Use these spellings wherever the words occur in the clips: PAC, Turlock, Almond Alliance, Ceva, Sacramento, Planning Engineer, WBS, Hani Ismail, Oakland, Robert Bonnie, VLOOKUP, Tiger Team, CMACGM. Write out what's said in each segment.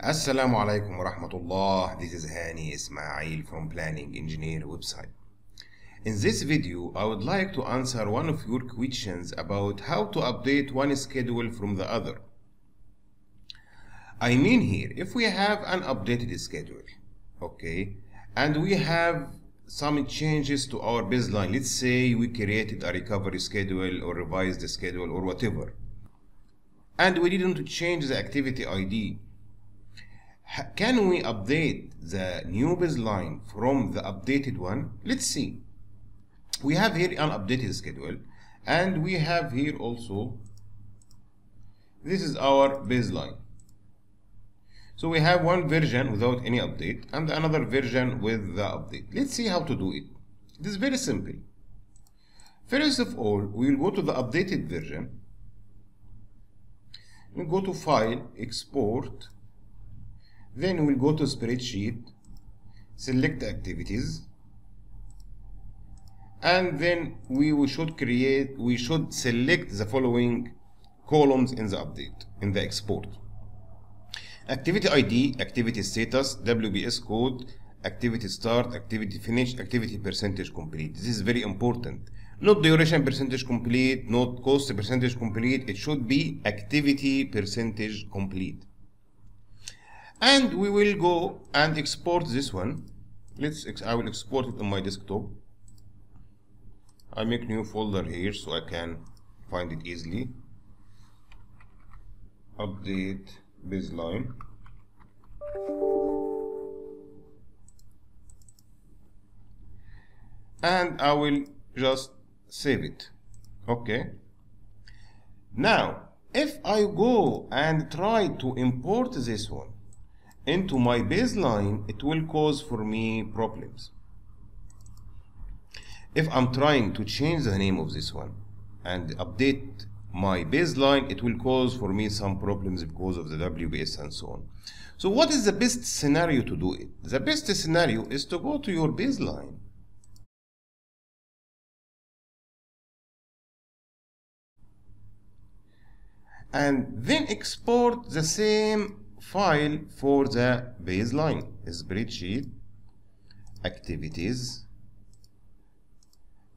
Assalamu alaikum wa rahmatullah. This is Hani Ismail from Planning Engineer website. In this video, I would like to answer one of your questions about how to update one schedule from the other. I mean here, if we have an updated schedule, okay, and we have some changes to our baseline, let's say we created a recovery schedule or revised the schedule or whatever, and we didn't change the activity ID. Can we update the new baseline from the updated one? Let's see. We have here an updated schedule, and we have here also, this is our baseline. So we have one version without any update and another version with the update. Let's see how to do it. It is very simple. First of all, we will go to the updated version. We'll go to File, Export. Then we'll go to Spreadsheet, select Activities, and then we should select the following columns in the update, in the export. Activity ID, activity status, WBS code, activity start, activity finish, activity percentage complete. This is very important. Not duration percentage complete, not cost percentage complete. It should be activity percentage complete. And we will go and export this one. I will export it on my desktop. I make new folder here so I can find it easily. Update baseline. And I will just save it. Okay. Now, if I go and try to import this one into my baseline, it will cause for me problems. If I'm trying to change the name of this one and update my baseline, it will cause for me some problems because of the WBS and so on. So what is the best scenario to do it? The best scenario is to go to your baseline. And then export the same file for the baseline. Spreadsheet, Activities.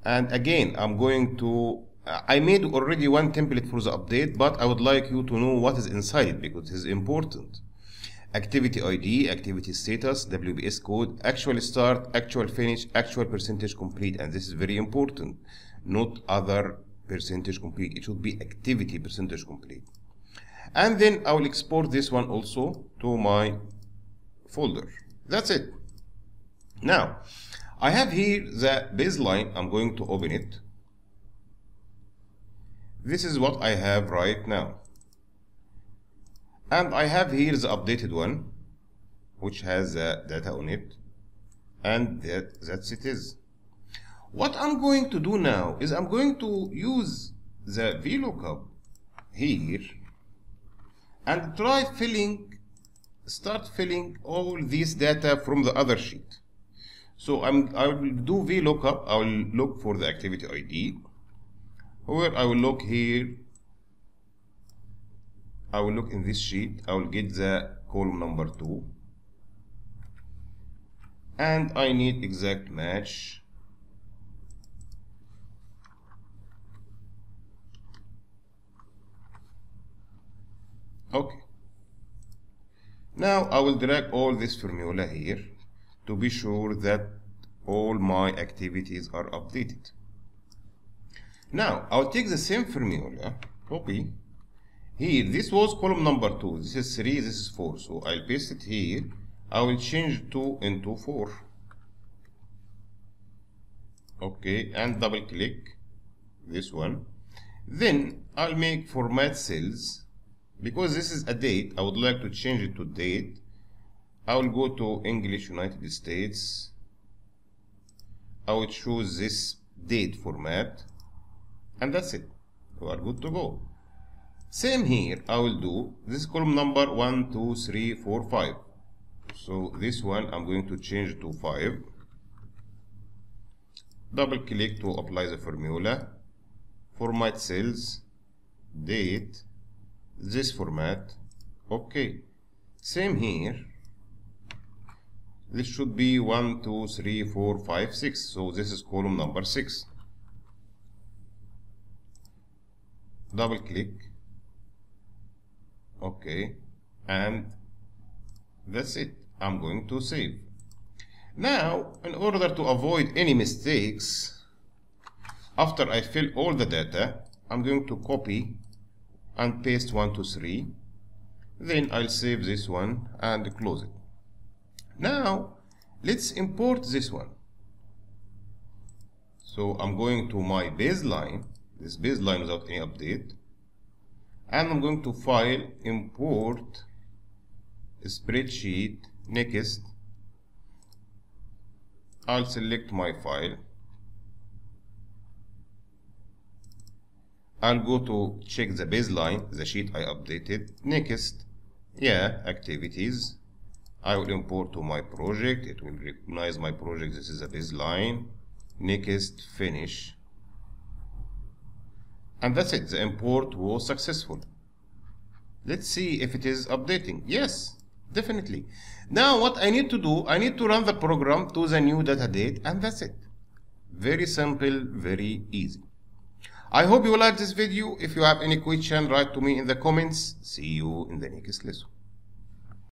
And again, I'm going to I made already one template for the update, but I would like you to know what is inside it because it is important. Activity ID, activity status, WBS code, actual start, actual finish, actual percentage complete, and this is very important. Not other percentage complete. It should be activity percentage complete. And then I will export this one also to my folder. That's it. Now, I have here the baseline. I'm going to open it. This is what I have right now, and I have here the updated one which has the data on it, and that's it is. What I'm going to do now is I'm going to use the VLOOKUP here and try start filling all these data from the other sheet. So I will do VLOOKUP. I will look for the activity ID. Where I will look here, I will look in this sheet, I will get the column number 2, and I need exact match, okay. Now I will drag all this formula here to be sure that all my activities are updated. Now, I'll take the same formula, copy, here, this was column number 2, this is 3, this is 4, so I'll paste it here, I will change 2 into 4, okay, and double click this one, then I'll make format cells, because this is a date, I would like to change it to date, I will go to English United States, I will choose this date format, and that's it. We are good to go. Same here. I will do this column number 1, 2, 3, 4, 5. So this one I'm going to change to 5. Double click to apply the formula. Format cells, date, this format. Okay. Same here. This should be 1, 2, 3, 4, 5, 6. So this is column number 6. Double click. Okay. And that's it. I'm going to save. Now, in order to avoid any mistakes, after I fill all the data, I'm going to copy and paste 1, 2, 3. Then I'll save this one and close it. Now, let's import this one. So I'm going to my baseline, this baseline without any update, and I'm going to file import spreadsheet next. I'll select my file. I'll go to check the baseline, the sheet I updated. Next, yeah, activities. I will import to my project. It will recognize my project. This is a baseline. Next, finish. And that's it. The import was successful. Let's see if it is updating. Yes, definitely. Now what I need to do, I need to run the program to the new data date, and that's it. Very simple, very easy. I hope you like this video. If you have any question, write to me in the comments. See you in the next lesson.